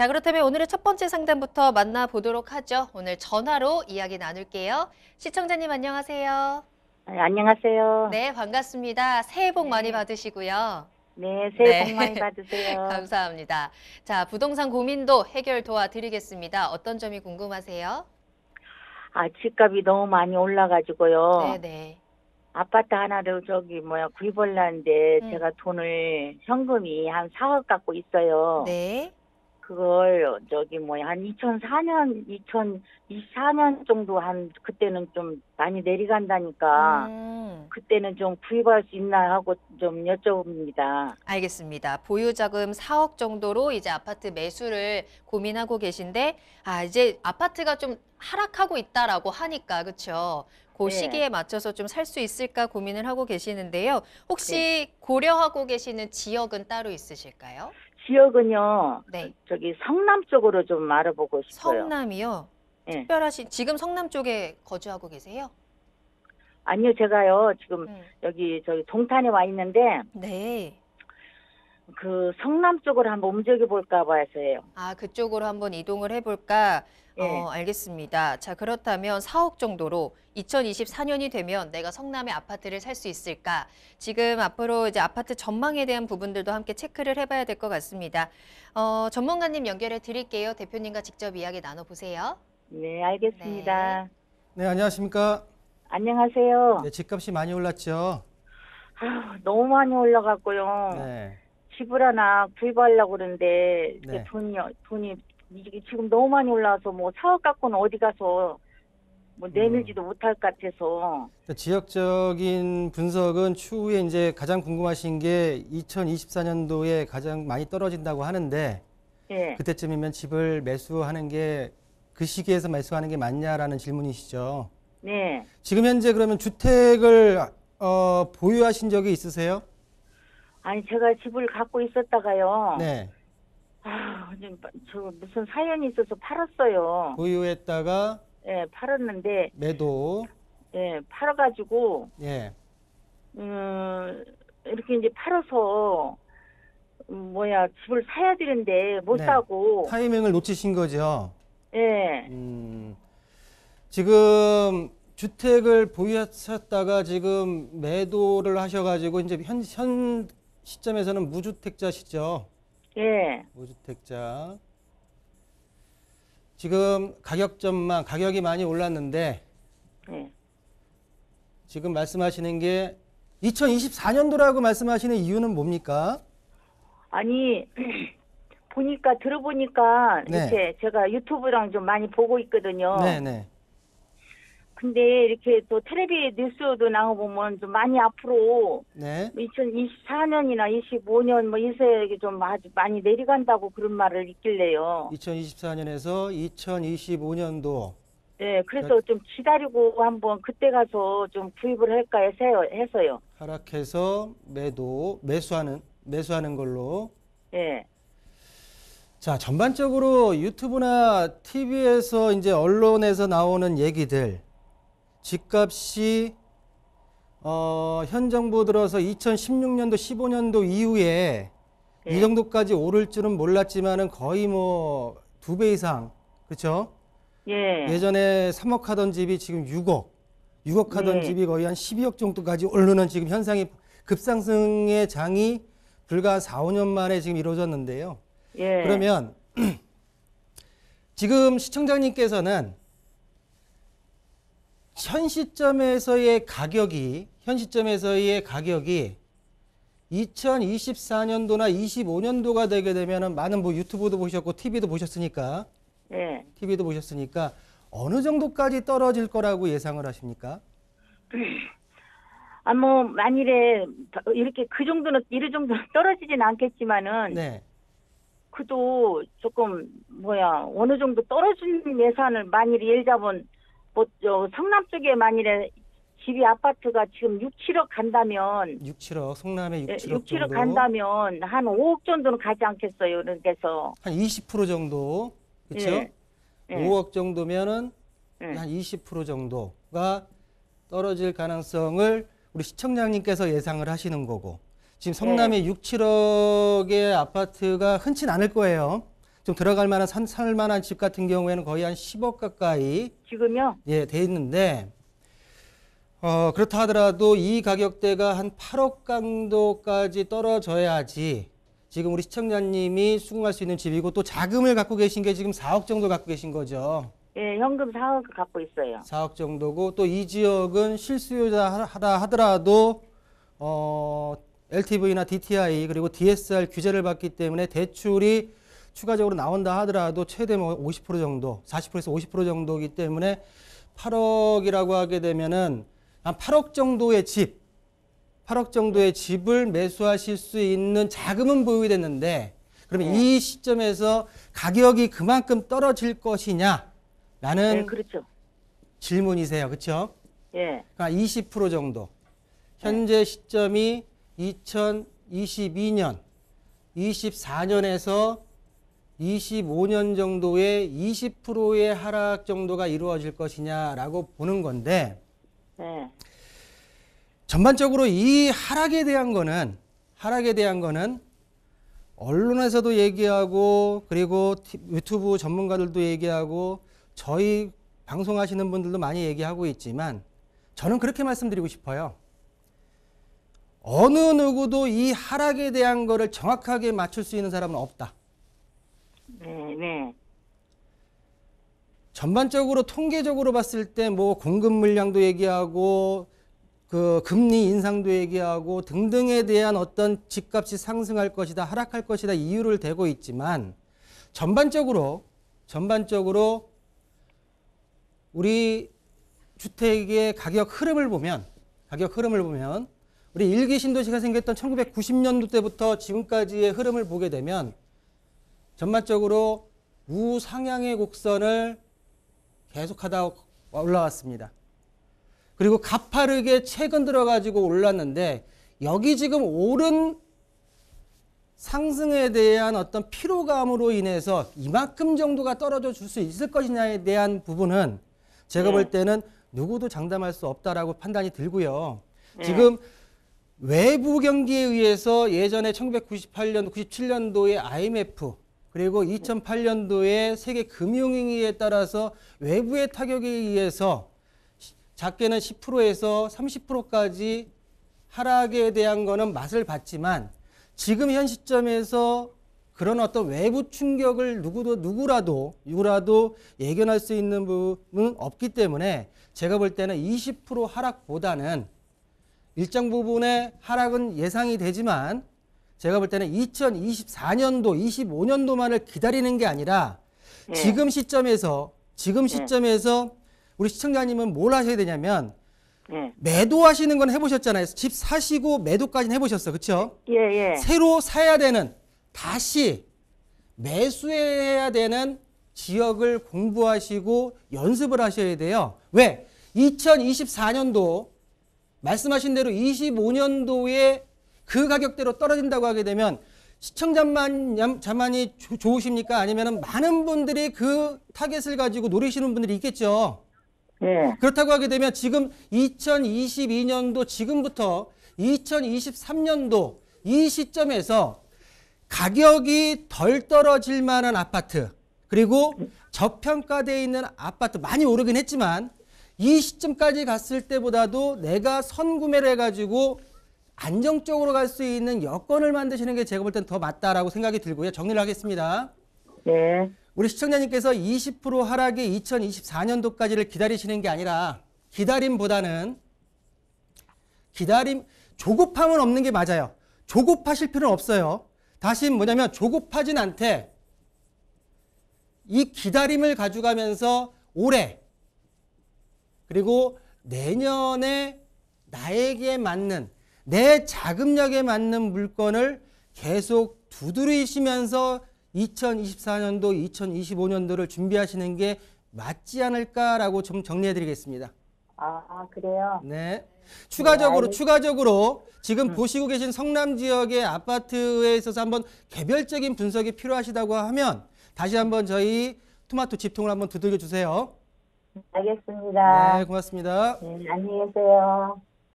자, 그렇다면 오늘의 첫 번째 상담부터 만나보도록 하죠. 오늘 전화로 이야기 나눌게요. 시청자님 안녕하세요. 네, 안녕하세요. 네, 반갑습니다. 새해 복 많이 받으시고요. 네, 새해 복 많이 받으세요. 감사합니다. 자, 부동산 고민도 해결 도와드리겠습니다. 어떤 점이 궁금하세요? 아, 집값이 너무 많이 올라가지고요. 네네. 아파트 하나를 구입하려는데 제가 돈을 현금이 한 4억 갖고 있어요. 네. 그걸 한 2024년 정도 한 그때는 좀 많이 내려간다니까 그때는 좀 구입할 수 있나 하고 좀 여쭤봅니다. 알겠습니다. 보유자금 4억 정도로 이제 아파트 매수를 고민하고 계신데 이제 아파트가 좀 하락하고 있다라고 하니까 그렇죠? 그 시기에 맞춰서 좀 살 수 있을까 고민을 하고 계시는데요. 혹시 고려하고 계시는 지역은 따로 있으실까요? 지역은요. 네. 성남 쪽으로 좀 알아보고 싶어요. 성남이요? 네. 지금 성남 쪽에 거주하고 계세요? 아니요, 제가요. 지금 저기 동탄에 와 있는데. 네. 그 성남 쪽으로 한번 움직여 볼까 봐 해서요. 아, 그쪽으로 한번 이동을 해 볼까? 네. 알겠습니다. 자, 그렇다면 4억 정도로 2024년이 되면 내가 성남에 아파트를 살 수 있을까? 지금 앞으로 이제 아파트 전망에 대한 부분들도 함께 체크를 해 봐야 될 것 같습니다. 전문가님 연결해 드릴게요. 대표님과 직접 이야기 나눠 보세요. 네, 알겠습니다. 네, 안녕하십니까? 안녕하세요. 네, 집값이 많이 올랐죠? 아, 너무 많이 올라갔고요. 네. 집을 하나 구입하려고 그러는데 네. 돈이 지금 너무 많이 올라와서 사업 갖고는 어디 가서 내밀지도 못할 것 같아서. 그러니까 지역적인 분석은 추후에 이제 가장 궁금하신 게 2024년도에 가장 많이 떨어진다고 하는데 네. 그때쯤이면 집을 매수하는 게 그 시기에서 매수하는 게 맞냐라는 질문이시죠. 네. 지금 현재 그러면 주택을 보유하신 적이 있으세요? 아니, 제가 집을 갖고 있었다가요. 네. 아, 저 무슨 사연이 있어서 팔았어요. 보유했다가. 예, 팔았는데. 매도. 예, 팔아가지고. 예. 이렇게 이제 팔아서 집을 사야 되는데 못 사고. 타이밍을 놓치신 거죠. 예. 지금. 주택을 보유하셨다가 지금 매도를 하셔가지고 이제 현 시점에서는 무주택자시죠? 예. 무주택자. 지금 가격이 많이 올랐는데 예. 지금 말씀하시는 게 2024년도라고 말씀하시는 이유는 뭡니까? 아니 들어보니까 네. 이렇게 제가 유튜브랑 좀 많이 보고 있거든요. 네네. 근데 이렇게 또 텔레비 뉴스도 나와보면 좀 많이 앞으로 네. 2024년이나 25년 이세에 좀 아주 많이 내려간다고 그런 말을 있길래요. 2024년에서 2025년도. 네, 그래서 좀 기다리고 한번 그때 가서 좀 구입을 할까 해서요. 하락해서 매수하는 걸로. 네. 자, 전반적으로 유튜브나 TV에서 이제 언론에서 나오는 얘기들. 집값이 현 정부 들어서 2016년도, 15년도 이후에 네. 이 정도까지 오를 줄은 몰랐지만은 거의 2배 이상, 그렇죠? 예. 예전에 3억 하던 집이 지금 6억 하던 네. 집이 거의 한 12억 정도까지 오르는 지금 현상이 급상승의 장이 불과 4, 5년 만에 지금 이루어졌는데요. 예. 그러면 지금 시청자님께서는 현 시점에서의 가격이 2024년도나 25년도가 되게 되면은 많은 유튜브도 보셨고 TV도 보셨으니까 어느 정도까지 떨어질 거라고 예상을 하십니까? 만일에 이렇게 이 정도는 떨어지진 않겠지만은 네. 그도 조금 어느 정도 떨어지는 예산을 만일에 예를 잡은 성남 쪽에 만일에 아파트가 지금 6, 7억 간다면. 6, 7억, 성남에 6, 7억. 6, 7억 간다면 한 5억 정도는 가지 않겠어요, 그래서. 한 20% 정도. 그쵸? 예. 5억 정도면은 한 20% 정도가 떨어질 가능성을 우리 시청자님께서 예상을 하시는 거고. 지금 성남에 6, 7억의 아파트가 흔치 않을 거예요. 좀 들어갈 만한 살만한 집 같은 경우에는 거의 한 10억 가까이 지금요? 예, 돼 있는데 그렇다 하더라도 이 가격대가 한 8억 강도까지 떨어져야지 지금 우리 시청자님이 수긍할 수 있는 집이고 또 자금을 갖고 계신 게 지금 4억 정도 갖고 계신 거죠. 예, 현금 4억 갖고 있어요. 4억 정도고 또 이 지역은 실수요자 하더라도 LTV나 DTI 그리고 DSR 규제를 받기 때문에 대출이 추가적으로 나온다 하더라도 최대 뭐 50% 정도, 40%에서 50% 정도이기 때문에 8억이라고 하게 되면은 한 8억 정도의 집, 8억 정도의 집을 매수하실 수 있는 자금은 보유됐는데 그러면 이 시점에서 가격이 그만큼 떨어질 것이냐? 라는 네, 그렇죠. 질문이세요. 그렇죠? 예. 그러니까 20% 정도. 현재 시점이 2022년, 24년에서 25년 정도의 20%의 하락 정도가 이루어질 것이냐라고 보는 건데 네. 전반적으로 이 하락에 대한 거는 언론에서도 얘기하고 그리고 유튜브 전문가들도 얘기하고 저희 방송하시는 분들도 많이 얘기하고 있지만 저는 그렇게 말씀드리고 싶어요. 어느 누구도 이 하락에 대한 거를 정확하게 맞출 수 있는 사람은 없다. 네. 전반적으로 통계적으로 봤을 때 뭐 공급 물량도 얘기하고 그 금리 인상도 얘기하고 등등에 대한 어떤 집값이 상승할 것이다, 하락할 것이다 이유를 대고 있지만 전반적으로 우리 주택의 가격 흐름을 보면 우리 1기 신도시가 생겼던 1990년도 때부터 지금까지의 흐름을 보게 되면 전반적으로 우상향의 곡선을 계속하다 올라왔습니다. 그리고 가파르게 최근 들어가지고 올랐는데 여기 지금 오른 상승에 대한 어떤 피로감으로 인해서 이만큼 정도가 떨어져 줄 수 있을 것이냐에 대한 부분은 제가 볼 때는 누구도 장담할 수 없다라고 판단이 들고요. 지금 외부 경기에 의해서 예전에 1998년, 97년도에 IMF 그리고 2008년도에 세계 금융위기에 따라서 외부의 타격에 의해서 작게는 10%에서 30%까지 하락에 대한 거는 맛을 봤지만 지금 현 시점에서 그런 어떤 외부 충격을 누구라도 예견할 수 있는 부분은 없기 때문에 제가 볼 때는 20% 하락보다는 일정 부분의 하락은 예상이 되지만 제가 볼 때는 2024년도, 25년도만을 기다리는 게 아니라 지금 시점에서 우리 시청자님은 뭘 하셔야 되냐면 매도하시는 건 해보셨잖아요. 집 사시고 매도까지는 해보셨어. 그렇죠? 예. 새로 사야 되는, 다시 매수해야 되는 지역을 공부하시고 연습을 하셔야 돼요. 왜? 2024년도, 말씀하신 대로 25년도에 그 가격대로 떨어진다고 하게 되면 시청자만이 좋으십니까? 아니면 많은 분들이 그 타겟을 가지고 노리시는 분들이 있겠죠. 네. 그렇다고 하게 되면 지금 2022년도 지금부터 2023년도 이 시점에서 가격이 덜 떨어질 만한 아파트 그리고 저평가되어 있는 아파트 많이 오르긴 했지만 이 시점까지 갔을 때보다도 내가 선구매를 해가지고 안정적으로 갈 수 있는 여건을 만드시는 게 제가 볼 땐 더 맞다라고 생각이 들고요. 정리를 하겠습니다. 네. 우리 시청자님께서 20% 하락이 2024년도까지를 기다리시는 게 아니라 기다림보다는 조급함은 없는 게 맞아요. 조급하실 필요는 없어요. 다시 뭐냐면 조급하진 않되 이 기다림을 가져가면서 올해 그리고 내년에 나에게 맞는 내 자금력에 맞는 물건을 계속 두드리시면서 2024년도, 2025년도를 준비하시는 게 맞지 않을까라고 좀 정리해드리겠습니다. 아, 그래요? 네. 추가적으로 지금 보시고 계신 성남 지역의 아파트에 있어서 한번 개별적인 분석이 필요하시다고 하면 다시 한번 저희 토마토 집통을 한번 두들겨 주세요. 알겠습니다. 네, 고맙습니다. 네, 안녕히 계세요.